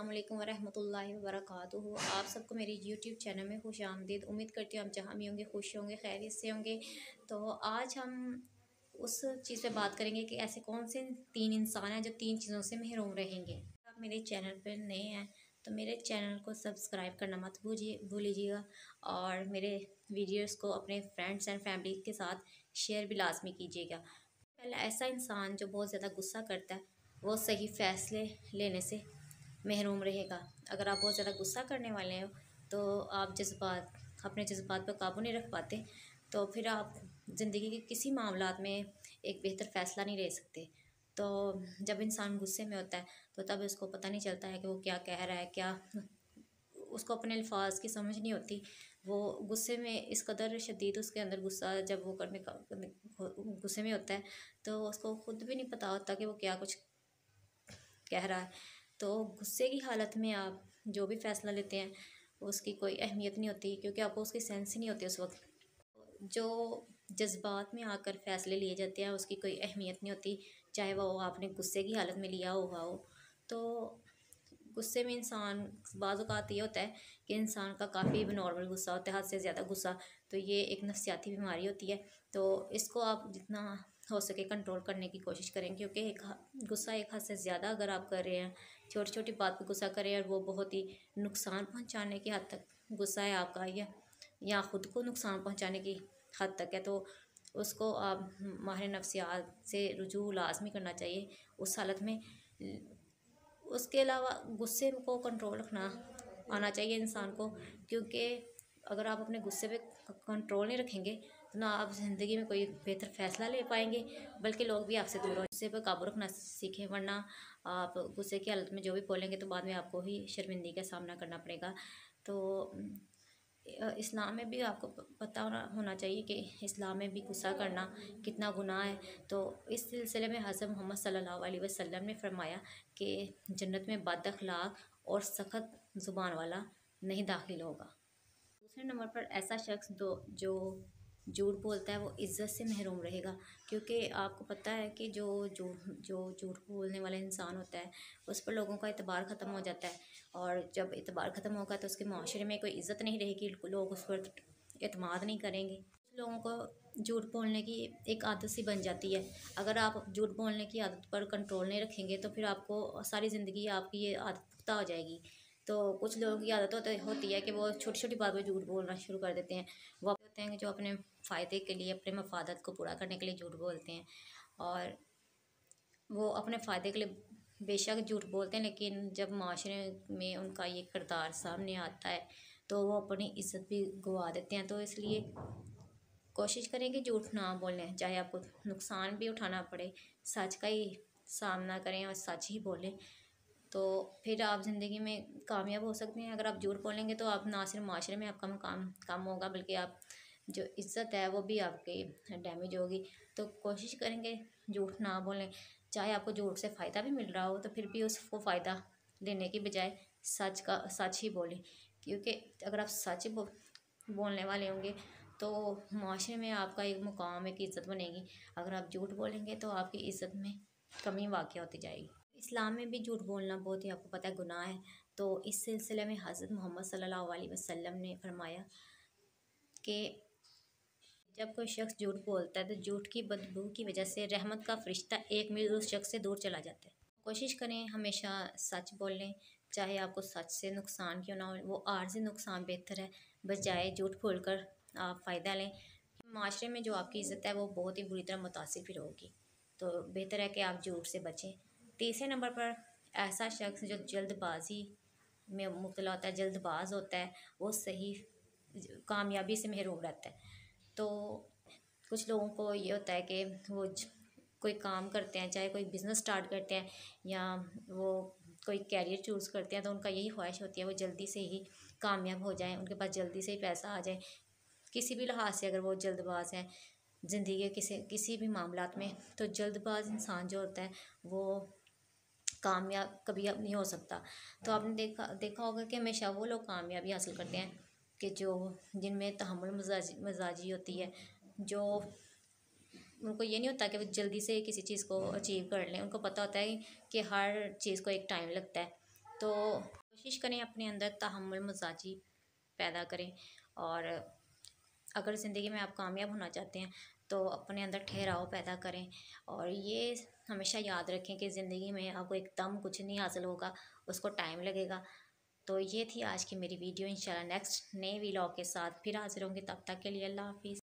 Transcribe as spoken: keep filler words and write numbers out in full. अस्सलामुअलैकुम वरहमतुल्लाहि वबरकातुहू। आप सबको मेरे यूट्यूब चैनल में खुश आमदीद। उम्मीद करती हूँ आप जहाँ भी होंगे खुश होंगे, खैरियत से होंगे। तो आज हम उस चीज़ पे बात करेंगे कि ऐसे कौन से तीन इंसान हैं जो तीन चीज़ों से महरूम रहेंगे। आप मेरे चैनल पर नए हैं तो मेरे चैनल को सब्सक्राइब करना मत भूल लीजिएगा और मेरे वीडियोज़ को अपने फ्रेंड्स एंड फैमिली के साथ शेयर भी लाजमी कीजिएगा। पहला ऐसा इंसान जो बहुत ज़्यादा गुस्सा करता है वो सही फ़ैसले लेने से महरूम रहेगा। अगर आप बहुत ज़्यादा गुस्सा करने वाले हो तो आप जज्बात अपने जज्बात पर काबू नहीं रख पाते, तो फिर आप ज़िंदगी के किसी मामला में एक बेहतर फ़ैसला नहीं ले सकते। तो जब इंसान गुस्से में होता है तो तब उसको पता नहीं चलता है कि वो क्या कह रहा है, क्या उसको अपने अल्फाज की समझ नहीं होती। वो गुस्से में इस कदर शदीद उसके अंदर गुस्सा जब वो करने का गुस्से में होता है तो उसको ख़ुद भी नहीं पता होता कि वो क्या कुछ कह रहा है। तो गुस्से की हालत में आप जो भी फ़ैसला लेते हैं उसकी कोई अहमियत नहीं होती, क्योंकि आपको उसकी सेंस ही नहीं होती। उस वक्त जो जज्बात में आकर फ़ैसले लिए जाते हैं उसकी कोई अहमियत नहीं होती, चाहे वह आपने गुस्से की हालत में लिया हुआ हो। तो गुस्से में इंसान बाज़ औक़ात ये होता है कि इंसान का काफ़ी नॉर्मल गुस्सा होता है, हद से ज़्यादा गुस्सा। तो ये एक नफसियाती बीमारी होती है, तो इसको आप जितना हो सके कंट्रोल करने की कोशिश करें, क्योंकि एक गुस्सा एक हद से ज़्यादा अगर आप कर रहे हैं, छोटी छोटी बात पर गुस्सा करें और वो बहुत ही नुकसान पहुंचाने की हद तक गुस्सा है आपका या या ख़ुद को नुकसान पहुंचाने की हद तक है, तो उसको आप माहिर नफ्सियात से रुजू लाजमी करना चाहिए उस हालत में। उसके अलावा गुस्से को कंट्रोल रखना आना चाहिए इंसान को, क्योंकि अगर आप अपने गुस्से पे कंट्रोल नहीं रखेंगे तो ना आप ज़िंदगी में कोई बेहतर फ़ैसला ले पाएंगे, बल्कि लोग भी आपसे दूर हो। गुस्से पर काबू रखना सीखें, वरना आप गुस्से की हालत में जो भी बोलेंगे तो बाद में आपको ही शर्मिंदगी का सामना करना पड़ेगा। तो इस्लाम में भी आपको पता होना चाहिए कि इस्लाम में भी गुस्सा करना कितना गुनाह है। तो इस सिलसिले में हज़रत मोहम्मद सल्लल्लाहु अलैहि वसल्लम ने फरमाया कि जन्नत में बद अखलाक और सख्त ज़ुबान वाला नहीं दाखिल होगा। दूसरे नंबर पर ऐसा शख्स दो जो झूठ बोलता है वो इज़्ज़त से महरूम रहेगा, क्योंकि आपको पता है कि जो जो जो झूठ बोलने वाला इंसान होता है उस पर लोगों का एतबार ख़त्म हो जाता है, और जब एतबार ख़त्म होगा तो उसके माशरे में कोई इज़्ज़त नहीं रहेगी, लोग उस पर एतमाद नहीं करेंगे। लोगों को झूठ बोलने की एक आदत सी बन जाती है। अगर आप झूठ बोलने की आदत पर कंट्रोल नहीं रखेंगे तो फिर आपको सारी ज़िंदगी आपकी ये आदत पुख्ता हो जाएगी। तो कुछ लोगों की आदत होती होती है कि वो छोटी छोटी बात में झूठ बोलना शुरू कर देते हैं। वो होते हैं जो अपने फ़ायदे के लिए, अपने मफादत को पूरा करने के लिए झूठ बोलते हैं, और वो अपने फ़ायदे के लिए बेशक झूठ बोलते हैं, लेकिन जब माशरे में उनका ये किरदार सामने आता है तो वो अपनी इज़्ज़त भी गंवा देते हैं। तो इसलिए कोशिश करें कि झूठ ना बोलें, चाहे आपको नुकसान भी उठाना पड़े, सच का ही सामना करें और सच ही बोलें, तो फिर आप ज़िंदगी में कामयाब हो सकते हैं। अगर आप झूठ बोलेंगे तो आप ना सिर्फ माशरे में आपका मकाम कम होगा, बल्कि आप जो इज़्ज़त है वो भी आपकी डैमेज होगी। तो कोशिश करेंगे झूठ ना बोलें, चाहे आपको झूठ से फ़ायदा भी मिल रहा हो तो फिर भी उसको फ़ायदा लेने की बजाय सच का सच ही बोलें, क्योंकि अगर आप सच बो, बोलने वाले होंगे तो माशरे में आपका एक मुकाम एक इज़्ज़त बनेगी। अगर आप झूठ बोलेंगे तो आपकी इज़्ज़त में कमी वाक़या होती जाएगी। इस्लाम में भी झूठ बोलना बहुत ही आपको पता है गुनाह है। तो इस सिलसिले में हज़रत मोहम्मद सल्लल्लाहु अलैहि वसल्लम ने फरमाया कि जब कोई शख्स झूठ बोलता है तो झूठ की बदबू की वजह से रहमत का फ़रिश्ता एक मील उस शख्स से दूर चला जाता है। कोशिश करें हमेशा सच बोलें, चाहे आपको सच से नुकसान क्यों ना हो, वो आर्जी नुकसान बेहतर है, बजाय झूठ बोलकर आप फ़ायदा लें। माशरे में जो आपकी इज़्ज़त है वो बहुत ही बुरी तरह मुतासिर भी होगी, तो बेहतर है कि आप झूठ से बचें। तीसरे नंबर पर ऐसा शख्स जो जल्दबाजी में मुब्तला होता है, जल्दबाज होता है, वो सही कामयाबी से महरूम रहता है। तो कुछ लोगों को ये होता है कि वो कोई काम करते हैं, चाहे कोई बिज़नेस स्टार्ट करते हैं या वो कोई कैरियर चूज़ करते हैं, तो उनका यही ख्वाहिश होती है वो जल्दी से ही कामयाब हो जाएं, उनके पास जल्दी से ही पैसा आ जाए। किसी भी लिहाज से अगर वो जल्दबाज हैं ज़िंदगी के किसी किसी भी मामलात में, तो जल्दबाज इंसान जो होता है वो कामयाब कभी नहीं हो सकता। तो आपने देखा देखा होगा कि हमेशा वो लोग कामयाबी हासिल करते हैं कि जो जिनमें तहम्मुल मजाजी मजाजी होती है, जो उनको ये नहीं होता कि वो जल्दी से किसी चीज़ को अचीव कर लें। उनको पता होता है कि हर चीज़ को एक टाइम लगता है, तो कोशिश करें अपने अंदर तहम्मुल मजाजी पैदा करें, और अगर ज़िंदगी में आप कामयाब होना चाहते हैं तो अपने अंदर ठहराव पैदा करें। और ये हमेशा याद रखें कि ज़िंदगी में आपको एकदम कुछ नहीं हासिल होगा, उसको टाइम लगेगा। तो ये थी आज की मेरी वीडियो। इंशाल्लाह नेक्स्ट नए व्लॉग के साथ फिर हाजिर होंगे, तब तक के लिए अल्लाह हाफिज़।